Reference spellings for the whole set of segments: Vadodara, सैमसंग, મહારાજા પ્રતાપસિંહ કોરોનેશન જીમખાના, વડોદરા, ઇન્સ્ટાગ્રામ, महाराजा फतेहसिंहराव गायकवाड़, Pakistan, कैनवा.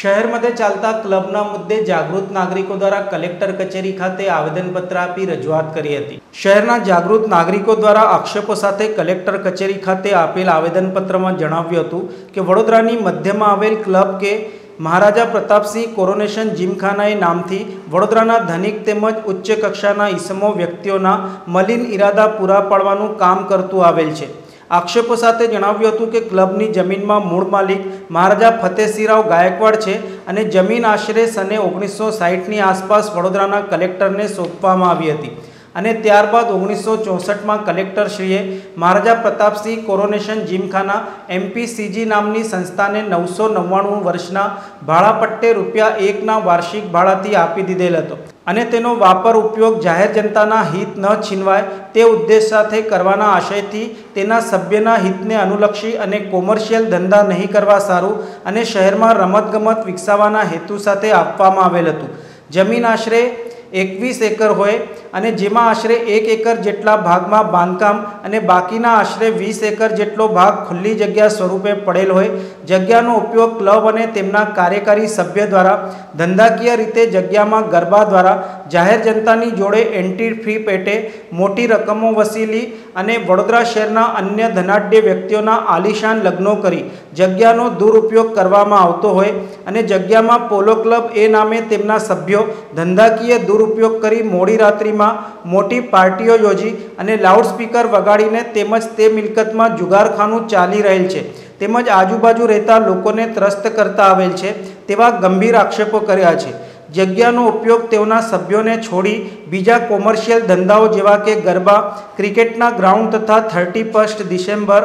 શહેરમધ્યે ચાલતા ક્લબના મુદ્દે જાગૃત નાગરિકો દ્વારા કલેક્ટર કચેરી ખાતે આવેદનપત્ર આપી રજૂઆત કરી હતી। શહેરના જાગૃત નાગરિકો દ્વારા આક્ષેપો સાથે કલેક્ટર કચેરી ખાતે આપેલ આવેદનપત્રમાં જણાવ્યું હતું કે વડોદરાની મધ્યમાં આવેલ ક્લબ કે મહારાજા પ્રતાપસિંહ કોરોનેશન જીમખાના એ નામથી વડોદરાના ધનિક તેમજ ઉચ્ચ કક્ષાના ઈસમો વ્યક્તિઓના મલિન ઇરાદા પૂરા પાડવાનું કામ કરતું આવેલ છે। आक्षेपों साथे जणाव्युं हतुं के क्लबनी जमीन में मूळ मालिक महाराजा फतेहसिंहराव गायकवाड़ है। जमीन आश्रे सने 1960 आसपास वडोदराना कलेक्टर ने सौंपवामां आवी हती अने त्यारबाद 1964 में कलेक्टरश्रीए Maharaja Pratapsinh coronation gymkhana MPCG नामनी संस्था ने 999 वर्षना भाड़ापट्टे ₹1 वार्षिक भाड़ाथी आपी दीधेल हतो अने तेनो वापर उपयोग जाहिर जनताना हित न छीनवाय ते उद्देश्य साथे करवाना आशयथी तेना सभ्यना हितने अनुलक्षी अने कोमर्शियल धंधा नहीं करवा सारू अने शहेरमां रमतगमत विकसावाना हेतु साथे आपवामां आवेल हतुं। जमीन आश्रे 21 एकर होय अने जेमां आश्रे 1 एकर जेटला भागमां बांधकाम अने बाकीना आश्रे 20 एकर जेटलो भाग खुल्ली जग्या स्वरूपे पड़ेल होय। जग्यानो उपयोग क्लब अने तेमना कार्यकारी सभ्य द्वारा धंधाकीय रीते जग्यामां गरबा द्वारा जाहिर जनतानी जोड़े एंट्री फी पेटे मोटी रकमों वसीली अने वडोदरा शहेरना अन्य धनाढ्य व्यक्तिओना आलीशान लग्नो करी जग्यानो दुरुपयोग करवामां आवतो होय अने जग्यामां पोलो क्लब ए नामे तेमना सभ्यो धंधाकीय दुरुपयोग करी मोड़ी रात्रि में मोटी पार्टीओ योजी अने लाउडस्पीकर वगाड़ीने तेमज ते मिलकतमां जुगारखानु चाली रहेल छे तेमज आजूबाजू रहता लोकोने त्रस्त करता आवेल छे तेवा गंभीर आक्षेपो कर्या छे। जग्यानो उपयोग तेवना सभ्योने छोड़ी बीजा कोमर्शियल धंधाओ जेवा के गरबा क्रिकेटना ग्राउंड तथा 31 डिसेम्बर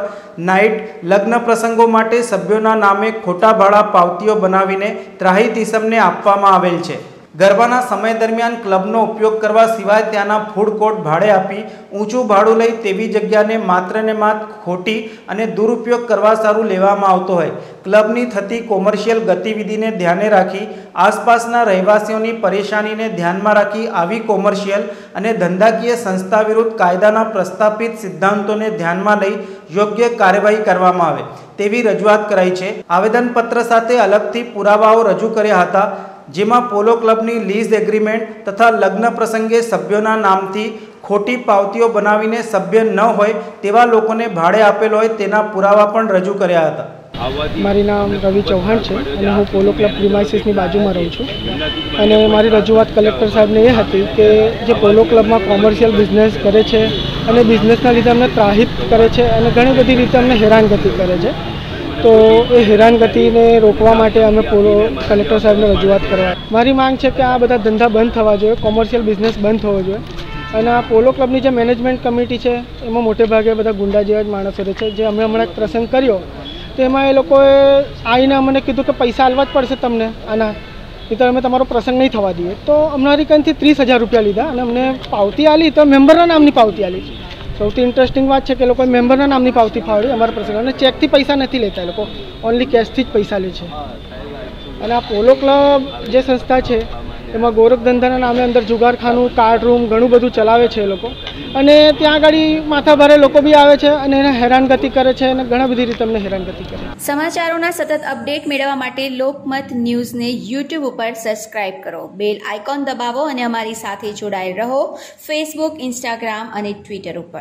नाइट लग्न प्रसंगों माटे सभ्योना नामे खोटा भाड़ा पावतीओ बनावीने ત્રાહીતીસમને આપવામાં આવેલ છે। गरबाना समय दरमियान क्लबनो उपयोग करवा सिवाय त्याना फूड कोर्ट भाड़े आपी ऊँचू भाड़ू लई तेवी जग्या ने मात्र खोटी अने दुरुपयोग करवा सारू लेवामां आवतो होय। क्लबनी थती कोमर्शियल गतिविधि ने ध्याने राखी आसपासना रहवासीओनी परेशानी ने ध्यान में राखी आवी कोमर्शियल अने धंधाकीय संस्था विरुद्ध कायदाना प्रस्थापित सिद्धांतों ने ध्यान में लई योग्य कार्यवाही करवामां आवे तेवी रजूआत कराई छे। आवेदनपत्र साथे अलगथी पुरावाओ रजू कर्या हता जेमा पोलो क्लबनी लीज एग्रीमेंट तथा लग्न प्रसंगे सभ्योना नामथी खोटी पावतीओ बनावीने सभ्य न होय तेवा लोकोने भाड़े आपेल होय तेना पुरावा पण रजू कर्या हता। मारू नाम रवि चौहान छे अने हूँ पोलो क्लब प्रीमाइसेस नी बाजू में रहूँ छूँ अने मारी रजूआत कलेक्टर साहेबने ए हती के जे पोलो क्लब में कोमर्शियल बिजनेस करे छे अने बिजनेसना लीधे अमने ત્રાહિત करे छे अने घणी बधी रीते अमने હેરાનગતિ करे छे तो ये હેરાનગતિ ने रोकवा माटे अमे पोलो कलेक्टर साहब ने रजूआत करवा मारी मांग है कि आ बधा धंधा बंद थवा जोईए कोमर्शियल बिजनेस बंद होवो जोईए अने आ पोलो क्लबनी जे मैनेजमेंट कमिटी है एमां मोटे भागे बधा गुंडा जेवा ज माणसो रहे छे जे अमे हमणां एक प्रसंग कर्यो तो एमां ए लोकोए आईने अमने कीधुं के पैसा आलवा ज पड़शे तमने आना नहींतर अमे तमारो प्रसंग नहीं थवा दीए तो अमरी कंईथी ₹30,000 लीधा अने अमने पावती आली तो मेम्बरना नामनी पावती आली छे। સૌથી ઇન્ટરેસ્ટિંગ વાત છે કે લોકો મેમ્બરના નામની પાવતી ફાળવી અમારા પ્રસંગ અને ચેકથી પૈસા નથી લેતા, એ લોકો ઓનલી કેશથી જ પૈસા લે છે અને આ પોલો ક્લબ જે સંસ્થા છે એમાં ગોરખધંધાના નામે અંદર જુગારખાનું કાર્ડ રૂમ ઘણું બધું ચલાવે છે એ લોકો અને ત્યાં આગળ માથાભારે લોકો બી આવે છે અને એને હેરાનગતિ કરે છે અને ઘણા બધી રીતે અમને હેરાનગતિ કરે છે। સમાચારોના સતત અપડેટ મેળવવા માટે લોકમત ન્યૂઝને યુટ્યુબ ઉપર સબસ્ક્રાઇબ કરો, બેલ આઇકોન દબાવો અને અમારી સાથે જોડાયેલ રહો ફેસબુક, ઇન્સ્ટાગ્રામ અને ટ્વિટર ઉપર।